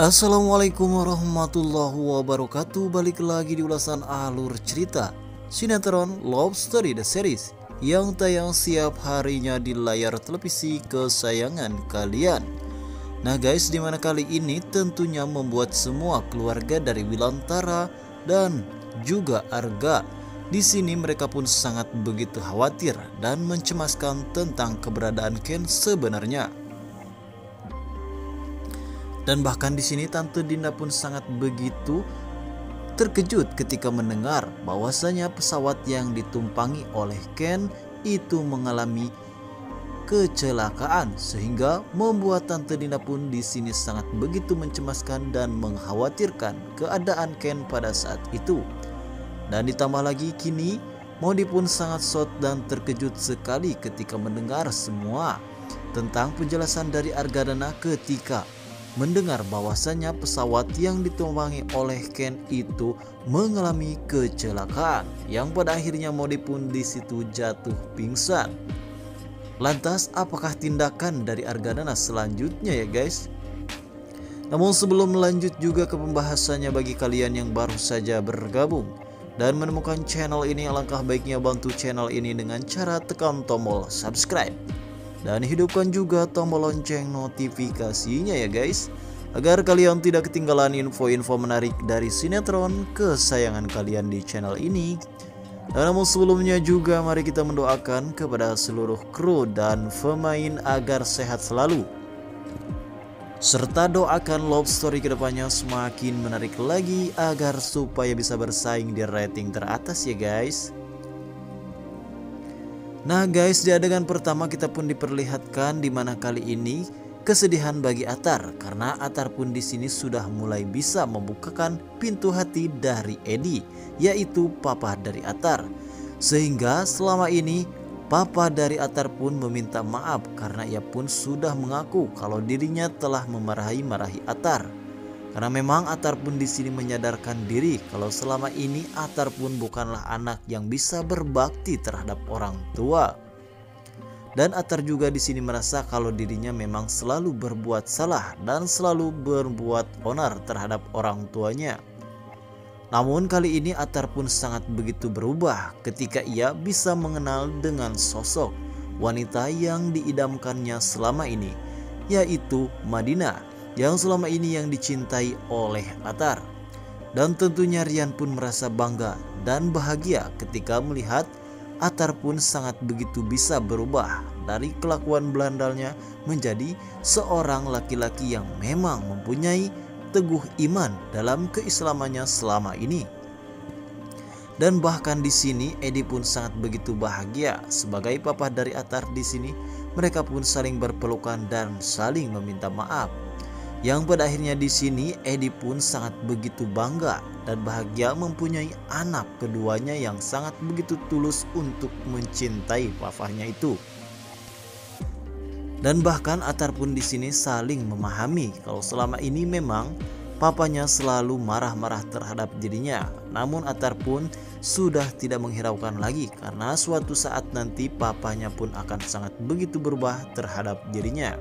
Assalamualaikum warahmatullahi wabarakatuh. Balik lagi di ulasan alur cerita sinetron Love Story The Series yang tayang setiap harinya di layar televisi kesayangan kalian. Nah guys, dimana kali ini tentunya membuat semua keluarga dari Wilantara dan juga Arga di sini mereka pun sangat begitu khawatir dan mencemaskan tentang keberadaan Ken sebenarnya. Dan bahkan di sini Tante Dinda pun sangat begitu terkejut ketika mendengar bahwasanya pesawat yang ditumpangi oleh Ken itu mengalami kecelakaan, sehingga membuat Tante Dinda pun di sini sangat begitu mencemaskan dan mengkhawatirkan keadaan Ken pada saat itu. Dan ditambah lagi kini Modi pun sangat shock dan terkejut sekali ketika mendengar semua tentang penjelasan dari Argadana ketika mendengar bahwasannya pesawat yang ditumpangi oleh Ken itu mengalami kecelakaan yang pada akhirnya Modi pun disitu jatuh pingsan. Lantas apakah tindakan dari Argadana selanjutnya ya guys? Namun sebelum lanjut juga ke pembahasannya, bagi kalian yang baru saja bergabung dan menemukan channel ini, alangkah baiknya bantu channel ini dengan cara tekan tombol subscribe dan hidupkan juga tombol lonceng notifikasinya ya guys, agar kalian tidak ketinggalan info-info menarik dari sinetron kesayangan kalian di channel ini. Dan namun sebelumnya juga mari kita mendoakan kepada seluruh kru dan pemain agar sehat selalu, serta doakan Love Story kedepannya semakin menarik lagi agar supaya bisa bersaing di rating teratas ya guys. Nah guys, di adegan pertama kita pun diperlihatkan dimana kali ini kesedihan bagi Atar, karena Atar pun di sini sudah mulai bisa membukakan pintu hati dari Edi, yaitu papa dari Atar. Sehingga selama ini papa dari Atar pun meminta maaf karena ia pun sudah mengaku kalau dirinya telah memarahi Atar. Karena memang Atar pun di sini menyadarkan diri kalau selama ini Atar pun bukanlah anak yang bisa berbakti terhadap orang tua. Dan Atar juga di sini merasa kalau dirinya memang selalu berbuat salah dan selalu berbuat onar terhadap orang tuanya. Namun kali ini Atar pun sangat begitu berubah ketika ia bisa mengenal dengan sosok wanita yang diidamkannya selama ini, yaitu Madinah, yang selama ini yang dicintai oleh Atar. Dan tentunya Rian pun merasa bangga dan bahagia ketika melihat Atar pun sangat begitu bisa berubah dari kelakuan belandalnya menjadi seorang laki-laki yang memang mempunyai teguh iman dalam keislamannya selama ini. Dan bahkan di sini Edi pun sangat begitu bahagia sebagai papa dari Atar. Di sini mereka pun saling berpelukan dan saling meminta maaf, yang pada akhirnya di sini Edi pun sangat begitu bangga dan bahagia mempunyai anak keduanya yang sangat begitu tulus untuk mencintai papahnya itu. Dan bahkan Atar pun di sini saling memahami kalau selama ini memang papanya selalu marah-marah terhadap dirinya. Namun Atar pun sudah tidak menghiraukan lagi karena suatu saat nanti papanya pun akan sangat begitu berubah terhadap dirinya.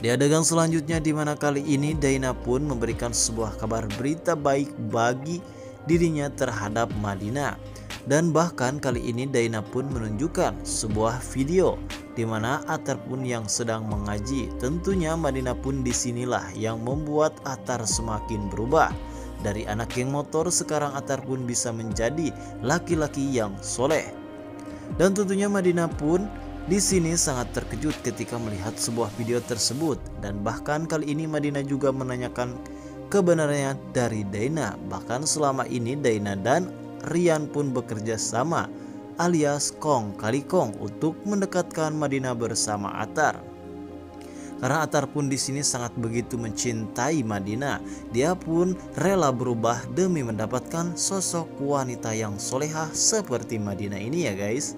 Di adegan selanjutnya dimana kali ini Daina pun memberikan sebuah kabar berita baik bagi dirinya terhadap Madinah. Dan bahkan kali ini Daina pun menunjukkan sebuah video dimana Atar pun yang sedang mengaji. Tentunya Madinah pun disinilah yang membuat Atar semakin berubah. Dari anak geng motor sekarang Atar pun bisa menjadi laki-laki yang soleh. Dan tentunya Madinah pun di sini sangat terkejut ketika melihat sebuah video tersebut. Dan bahkan kali ini Madinah juga menanyakan kebenarannya dari Daina. Bahkan selama ini Daina dan Rian pun bekerja sama alias kong kali kong untuk mendekatkan Madinah bersama Atar. Karena Atar pun di sini sangat begitu mencintai Madinah, dia pun rela berubah demi mendapatkan sosok wanita yang solehah seperti Madinah ini ya guys.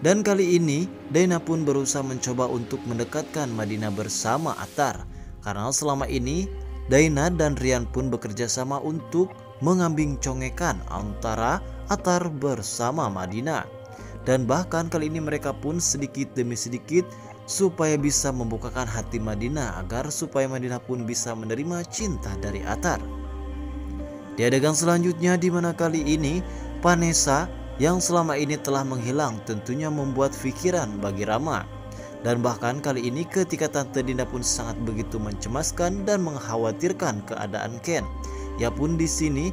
Dan kali ini Daina pun berusaha mencoba untuk mendekatkan Madinah bersama Atar. Karena selama ini Daina dan Rian pun bekerja sama untuk mengambing congekan antara Atar bersama Madinah. Dan bahkan kali ini mereka pun sedikit demi sedikit supaya bisa membukakan hati Madinah agar supaya Madinah pun bisa menerima cinta dari Athar. Di adegan selanjutnya di mana kali ini Vanessa yang selama ini telah menghilang tentunya membuat pikiran bagi Rama. Dan bahkan kali ini ketika Tante Dinda pun sangat begitu mencemaskan dan mengkhawatirkan keadaan Ken. Ia pun di sini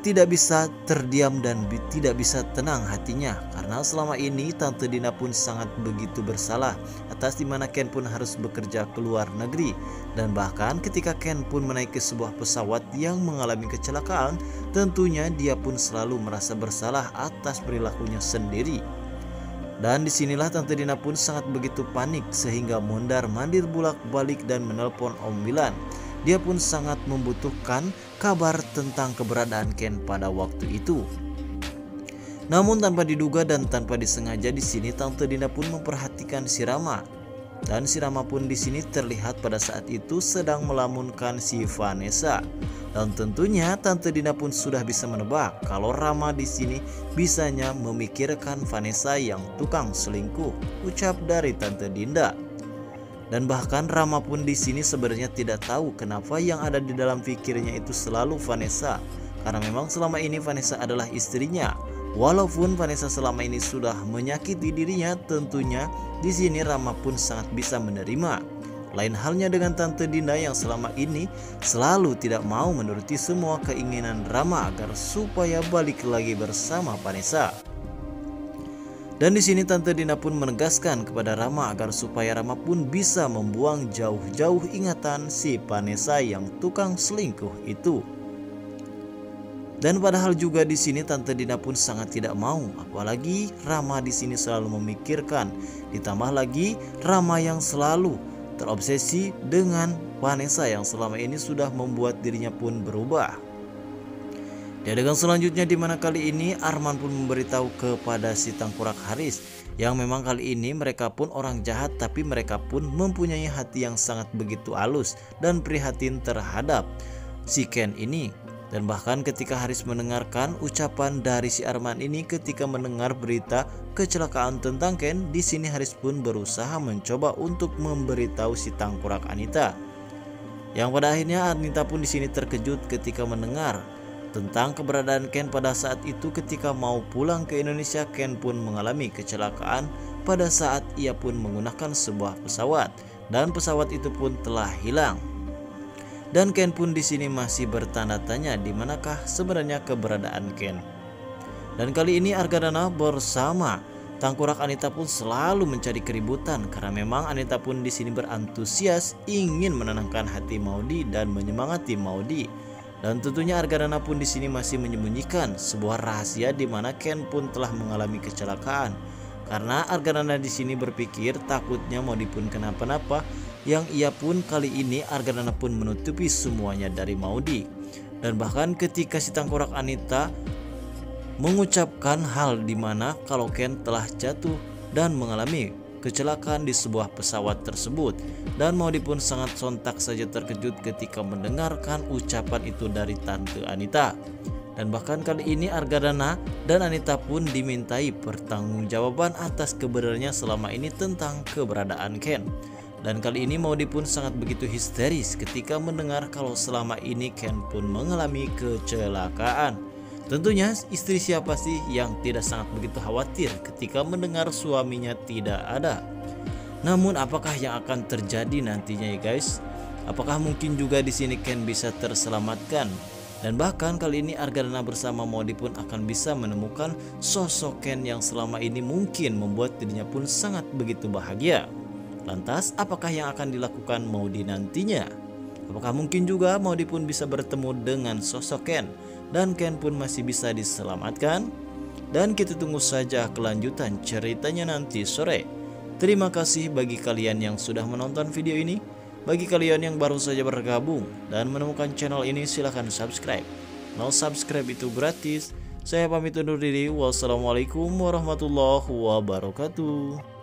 tidak bisa terdiam dan tidak bisa tenang hatinya karena selama ini Tante Dina pun sangat begitu bersalah atas dimana Ken pun harus bekerja ke luar negeri. Dan bahkan ketika Ken pun menaiki sebuah pesawat yang mengalami kecelakaan, tentunya dia pun selalu merasa bersalah atas perilakunya sendiri. Dan disinilah Tante Dina pun sangat begitu panik sehingga mondar-mandir bolak-balik dan menelpon Om Wilan. Dia pun sangat membutuhkan kabar tentang keberadaan Ken pada waktu itu. Namun tanpa diduga dan tanpa disengaja di sini Tante Dinda pun memperhatikan si Rama. Dan si Rama pun di sini terlihat pada saat itu sedang melamunkan si Vanessa. Dan tentunya Tante Dinda pun sudah bisa menebak kalau Rama di sini bisanya memikirkan Vanessa yang tukang selingkuh, ucap dari Tante Dinda. Dan bahkan Rama pun di sini sebenarnya tidak tahu kenapa yang ada di dalam pikirnya itu selalu Vanessa. Karena memang selama ini Vanessa adalah istrinya. Walaupun Vanessa selama ini sudah menyakiti dirinya, tentunya di sini Rama pun sangat bisa menerima. Lain halnya dengan Tante Dinda yang selama ini selalu tidak mau menuruti semua keinginan Rama agar supaya balik lagi bersama Vanessa. Dan di sini Tante Dinda pun menegaskan kepada Rama agar supaya Rama pun bisa membuang jauh-jauh ingatan si Vanessa yang tukang selingkuh itu. Dan padahal juga di sini Tante Dinda pun sangat tidak mau, apalagi Rama di sini selalu memikirkan. Ditambah lagi Rama yang selalu terobsesi dengan Vanessa yang selama ini sudah membuat dirinya pun berubah. Di adegan selanjutnya di mana kali ini Arman pun memberitahu kepada si Tangkurak Haris yang memang kali ini mereka pun orang jahat tapi mereka pun mempunyai hati yang sangat begitu halus dan prihatin terhadap si Ken ini. Dan bahkan ketika Haris mendengarkan ucapan dari si Arman ini ketika mendengar berita kecelakaan tentang Ken, di sini Haris pun berusaha mencoba untuk memberitahu si Tangkurak Anita. Yang pada akhirnya Anita pun di sini terkejut ketika mendengar tentang keberadaan Ken pada saat itu. Ketika mau pulang ke Indonesia, Ken pun mengalami kecelakaan pada saat ia pun menggunakan sebuah pesawat dan pesawat itu pun telah hilang. Dan Ken pun di sini masih bertanda tanya di manakah sebenarnya keberadaan Ken. Dan kali ini Argadana bersama Tangkurak Anita pun selalu mencari keributan karena memang Anita pun di sini berantusias ingin menenangkan hati Maudi dan menyemangati Maudi. Dan tentunya Argadana pun di sini masih menyembunyikan sebuah rahasia di mana Ken pun telah mengalami kecelakaan. Karena Argadana di sini berpikir takutnya Maudi pun kenapa-napa, yang ia pun kali ini Argadana pun menutupi semuanya dari Maudi. Dan bahkan ketika si Tangkurak Anita mengucapkan hal di mana kalau Ken telah jatuh dan mengalami kecelakaan di sebuah pesawat tersebut, dan Maudi pun sangat sontak saja terkejut ketika mendengarkan ucapan itu dari Tante Anita. Dan bahkan kali ini Argadana dan Anita pun dimintai pertanggungjawaban atas kebenarannya selama ini tentang keberadaan Ken. Dan kali ini Maudi pun sangat begitu histeris ketika mendengar kalau selama ini Ken pun mengalami kecelakaan. Tentunya istri siapa sih yang tidak sangat begitu khawatir ketika mendengar suaminya tidak ada. Namun apakah yang akan terjadi nantinya ya guys? Apakah mungkin juga di sini Ken bisa terselamatkan? Dan bahkan kali ini Argadana bersama Maudi pun akan bisa menemukan sosok Ken yang selama ini mungkin membuat dirinya pun sangat begitu bahagia. Lantas apakah yang akan dilakukan Maudi nantinya? Apakah mungkin juga Maudi pun bisa bertemu dengan sosok Ken? Dan Ken pun masih bisa diselamatkan. Dan kita tunggu saja kelanjutan ceritanya nanti sore. Terima kasih bagi kalian yang sudah menonton video ini. Bagi kalian yang baru saja bergabung dan menemukan channel ini, silahkan subscribe. No subscribe itu gratis. Saya pamit undur diri. Wassalamualaikum warahmatullahi wabarakatuh.